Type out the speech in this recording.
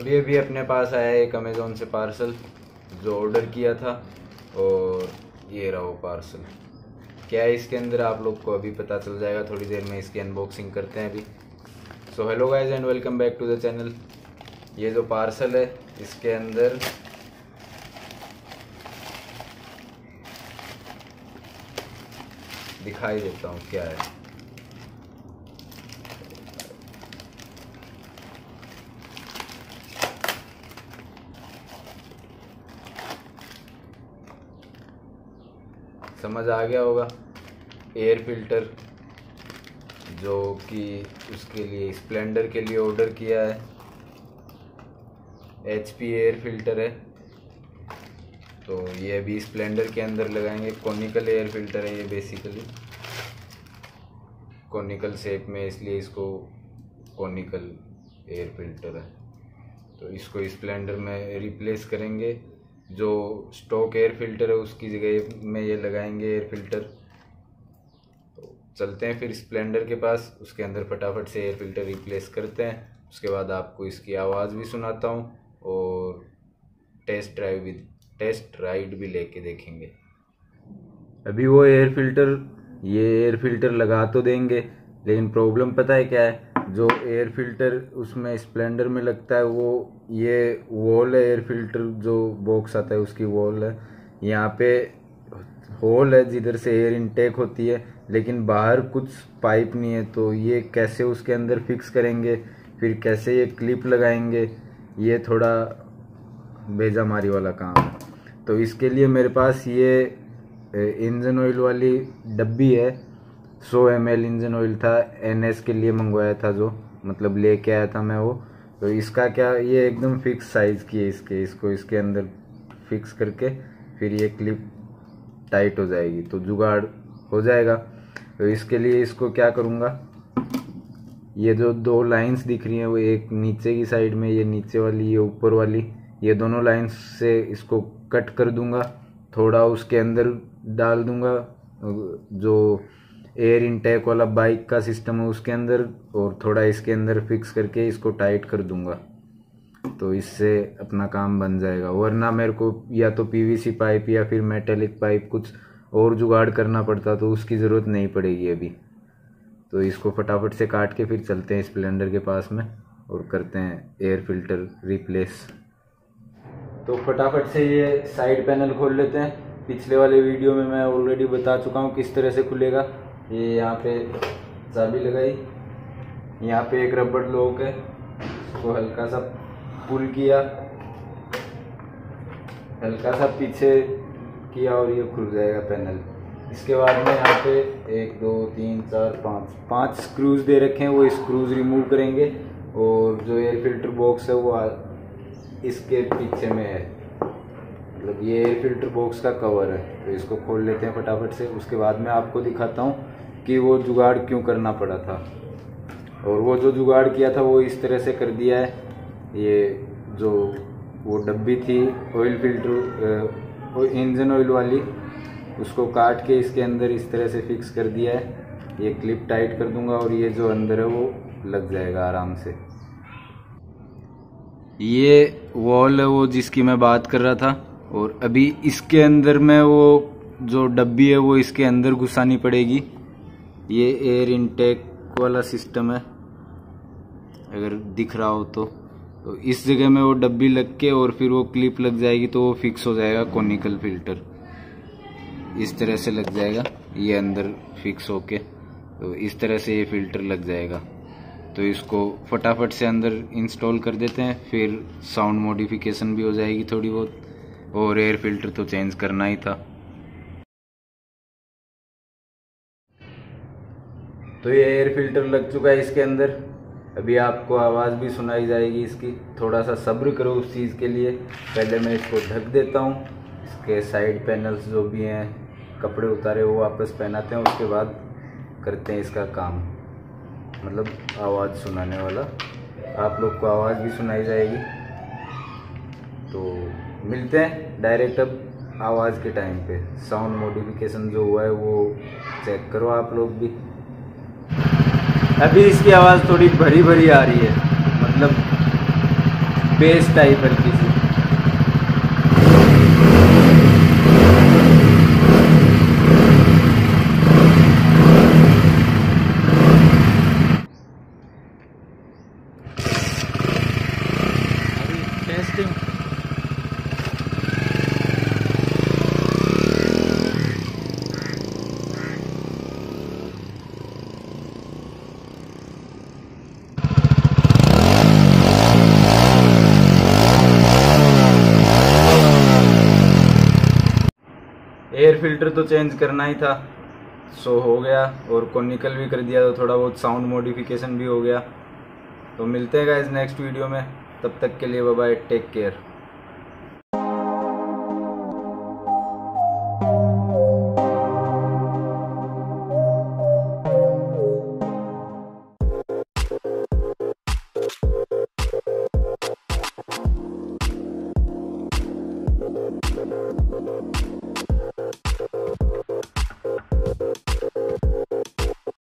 और ये भी अपने पास आया एक अमेज़ोन से पार्सल जो ऑर्डर किया था, और ये रहा वो पार्सल। क्या है इसके अंदर आप लोग को अभी पता चल जाएगा, थोड़ी देर में इसकी अनबॉक्सिंग करते हैं अभी। So hello guys and welcome back to the channel. ये जो पार्सल है इसके अंदर दिखाई देता हूँ क्या है। समझ आ गया होगा, एयर फिल्टर जो कि उसके लिए स्प्लेंडर के लिए ऑर्डर किया है, HP एयर फिल्टर है। तो ये अभी स्प्लेंडर के अंदर लगाएंगे। कॉनिकल एयर फिल्टर है ये, बेसिकली कॉनिकल शेप में, इसलिए इसको कॉनिकल एयर फिल्टर है। तो इसको स्प्लेंडर में रिप्लेस करेंगे। जो स्टॉक एयर फिल्टर है उसकी जगह में ये लगाएंगे एयर फिल्टर। तो चलते हैं फिर स्प्लेंडर के पास, उसके अंदर फटाफट से एयर फिल्टर रिप्लेस करते हैं। उसके बाद आपको इसकी आवाज़ भी सुनाता हूँ और टेस्ट राइड भी लेके देखेंगे। अभी वो एयर फिल्टर, ये एयर फिल्टर लगा तो देंगे, लेकिन प्रॉब्लम पता है क्या है, जो एयर फिल्टर उसमें स्प्लेंडर में लगता है वो ये वॉल है, एयर फिल्टर जो बॉक्स आता है उसकी वॉल है, यहाँ पे होल है जिधर से एयर इनटेक होती है, लेकिन बाहर कुछ पाइप नहीं है। तो ये कैसे उसके अंदर फिक्स करेंगे, फिर कैसे ये क्लिप लगाएंगे, ये थोड़ा बेजामारी वाला काम है। तो इसके लिए मेरे पास ये इंजन ऑयल वाली डब्बी है, 100 ml इंजन ऑयल था, NS के लिए मंगवाया था, जो मतलब लेके आया था मैं वो। तो इसका क्या, ये एकदम फिक्स साइज़ की है, इसको इसके अंदर फिक्स करके फिर ये क्लिप टाइट हो जाएगी, तो जुगाड़ हो जाएगा। तो इसके लिए इसको क्या करूँगा, ये जो दो लाइंस दिख रही हैं वो एक नीचे की साइड में, ये नीचे वाली, ये ऊपर वाली, ये दोनों लाइंस से इसको कट कर दूँगा, थोड़ा उसके अंदर डाल दूँगा जो एयर इनटेक वाला बाइक का सिस्टम है उसके अंदर, और थोड़ा इसके अंदर फिक्स करके इसको टाइट कर दूंगा। तो इससे अपना काम बन जाएगा, वरना मेरे को या तो PVC पाइप या फिर मेटेलिक पाइप कुछ और जुगाड़ करना पड़ता, तो उसकी ज़रूरत नहीं पड़ेगी अभी। तो इसको फटाफट से काट के फिर चलते हैं स्प्लेंडर के पास में और करते हैं एयर फिल्टर रिप्लेस। तो फटाफट से ये साइड पैनल खोल लेते हैं। पिछले वाले वीडियो में मैं ऑलरेडी बता चुका हूँ किस तरह से खुलेगा। ये यहाँ पे चाबी लगाई, यहाँ पे एक रबड़ लॉक है, इसको हल्का सा पुल किया, हल्का सा पीछे किया और ये खुल जाएगा पैनल। इसके बाद में यहाँ पे 1 2 3 4 5 स्क्रूज दे रखे हैं, वो स्क्रूज रिमूव करेंगे, और जो एयर फिल्टर बॉक्स है वो इसके पीछे में है, मतलब ये एयर फिल्टर बॉक्स का कवर है। तो इसको खोल लेते हैं फटाफट से, उसके बाद मैं आपको दिखाता हूँ कि वो जुगाड़ क्यों करना पड़ा था। और वो जो जुगाड़ किया था वो इस तरह से कर दिया है, ये जो वो डब्बी थी ऑयल फिल्टर इंजन ऑयल वाली, उसको काट के इसके अंदर इस तरह से फिक्स कर दिया है। ये क्लिप टाइट कर दूंगा और ये जो अंदर है वो लग जाएगा आराम से। ये वॉल है वो जिसकी मैं बात कर रहा था, और अभी इसके अंदर में वो जो डब्बी है वो इसके अंदर घुसानी पड़ेगी। ये एयर इनटेक वाला सिस्टम है, अगर दिख रहा हो तो इस जगह में वो डब्बी लग के और फिर वो क्लिप लग जाएगी, तो वो फिक्स हो जाएगा कॉनिकल फिल्टर इस तरह से लग जाएगा, ये अंदर फिक्स होके। तो इस तरह से ये फिल्टर लग जाएगा। तो इसको फटाफट से अंदर इंस्टॉल कर देते हैं, फिर साउंड मॉडिफिकेशन भी हो जाएगी थोड़ी बहुत, और एयर फिल्टर तो चेंज करना ही था। तो ये एयर फिल्टर लग चुका है इसके अंदर, अभी आपको आवाज़ भी सुनाई जाएगी इसकी। थोड़ा सा सब्र करो उस चीज़ के लिए। पहले मैं इसको ढक देता हूँ, इसके साइड पैनल्स जो भी हैं, कपड़े उतारे वो वापस पहनाते हैं, उसके बाद करते हैं इसका काम, मतलब आवाज़ सुनाने वाला। आप लोग को आवाज़ भी सुनाई जाएगी। तो मिलते हैं डायरेक्ट अब आवाज़ के टाइम पे। साउंड मॉडिफिकेशन जो हुआ है वो चेक करो आप लोग भी। अभी इसकी आवाज़ थोड़ी भरी भरी आ रही है, मतलब बेस टाइप हल्की सी। एयर फिल्टर तो चेंज करना ही था, सो हो गया, और कॉनिकल भी कर दिया तो थोड़ा बहुत साउंड मॉडिफिकेशन भी हो गया। तो मिलते हैं गाइस नेक्स्ट वीडियो में, तब तक के लिए बाय बाय, टेक केयर।